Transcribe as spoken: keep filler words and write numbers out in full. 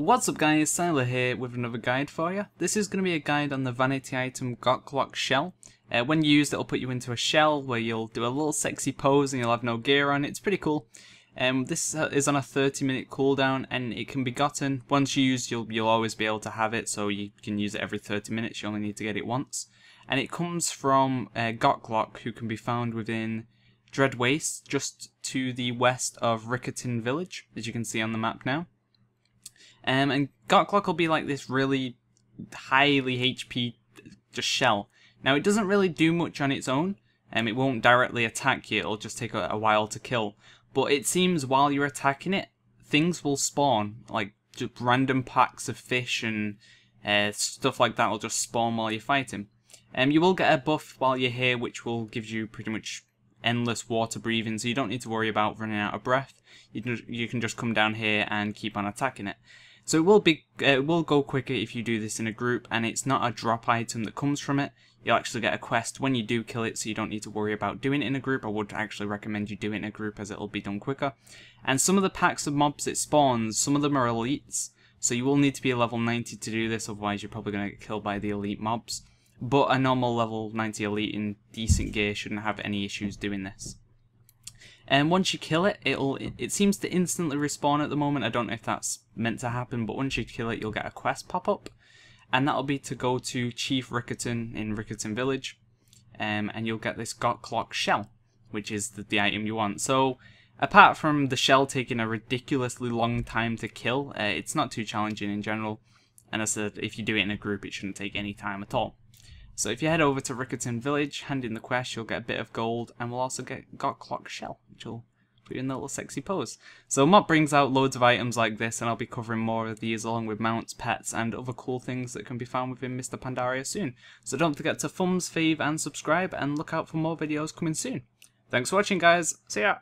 What's up guys, Syiler here with another guide for you. This is going to be a guide on the vanity item Gokk'Lok's Shell. Uh, when used, it'll put you into a shell where you'll do a little sexy pose and you'll have no gear on. It's pretty cool. Um, this is on a thirty minute cooldown and it can be gotten. Once you use, you'll, you'll always be able to have it, so you can use it every thirty minutes. You only need to get it once. And it comes from uh, Gokk'Lok, who can be found within Dread Wastes, just to the west of Rikkitun Village, as you can see on the map now. Um, and Gokk'Lok will be like this really highly H P just shell. Now it doesn't really do much on its own, and um, it won't directly attack you, it'll just take a, a while to kill. But it seems while you're attacking it, things will spawn, like just random packs of fish and uh, stuff like that will just spawn while you're fighting. Um, you will get a buff while you're here which will give you pretty much endless water breathing, so you don't need to worry about running out of breath. You, you can just come down here and keep on attacking it. So it will be, it will go quicker if you do this in a group, and it's not a drop item that comes from it. You'll actually get a quest when you do kill it, so you don't need to worry about doing it in a group. I would actually recommend you do it in a group as it'll be done quicker. And some of the packs of mobs it spawns, some of them are elites, so you will need to be a level ninety to do this, otherwise you're probably going to get killed by the elite mobs. But a normal level ninety elite in decent gear shouldn't have any issues doing this. And once you kill it, it'll it seems to instantly respawn at the moment. I don't know if that's meant to happen, but once you kill it, you'll get a quest pop up, and that'll be to go to Chief Rikkitun in Rikkitun Village, um, and you'll get this Gokk'Lok Shell, which is the, the item you want. So, apart from the shell taking a ridiculously long time to kill, uh, it's not too challenging in general. And as I said, if you do it in a group, it shouldn't take any time at all. So if you head over to Rikkitun Village, hand in the quest, you'll get a bit of gold, and we'll also get Gokk'Lok's Shell, which will put you in that little sexy pose. So Mop brings out loads of items like this, and I'll be covering more of these along with mounts, pets, and other cool things that can be found within Mists of Pandaria soon. So don't forget to thumbs, fave, and subscribe, and look out for more videos coming soon. Thanks for watching, guys. See ya!